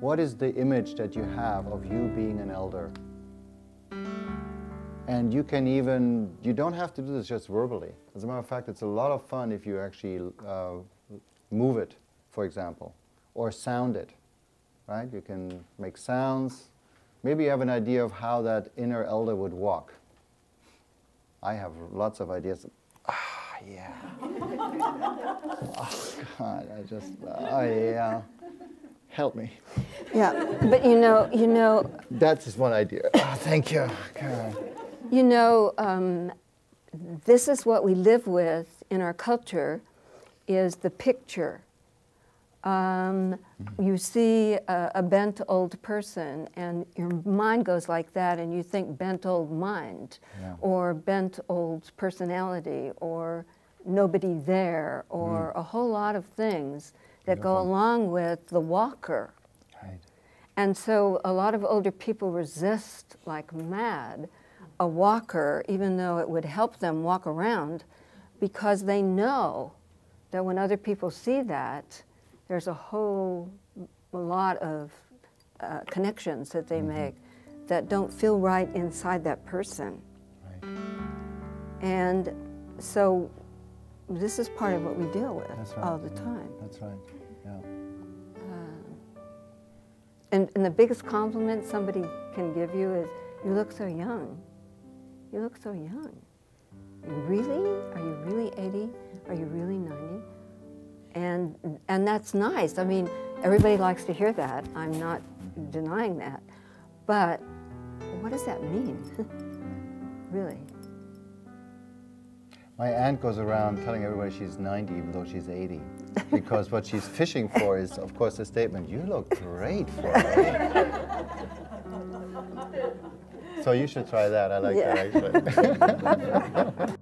What is the image that you have of you being an elder? And you can even, you don't have to do this just verbally. As a matter of fact, it's a lot of fun if you actually move it, for example, or sound it, right? You can make sounds. Maybe you have an idea of how that inner elder would walk. I have lots of ideas. Ah, yeah. Oh, God, I just, oh, yeah. Help me. Yeah, but you know. That's just one idea. Oh, thank you. God. You know, this is what we live with in our culture, is the picture. You see a bent old person, and your mind goes like that, and you think bent old mind, yeah, or bent old personality, or nobody there, or a whole lot of things that go along with the walker. Right. And so a lot of older people resist like mad a walker, even though it would help them walk around, because they know that when other people see that, there's a whole lot of connections that they make that don't feel right inside that person. Right. And so this is part of what we deal with all the time. That's right, yeah. And the biggest compliment somebody can give you is, you look so young. You look so young. Really? Are you really 80? Are you really 90? And that's nice. I mean, everybody likes to hear that. I'm not denying that. But what does that mean? Really? My aunt goes around telling everybody she's 90, even though she's 80, because what she's fishing for is, of course, the statement, you look great for 80. So you should try that. I like that, actually.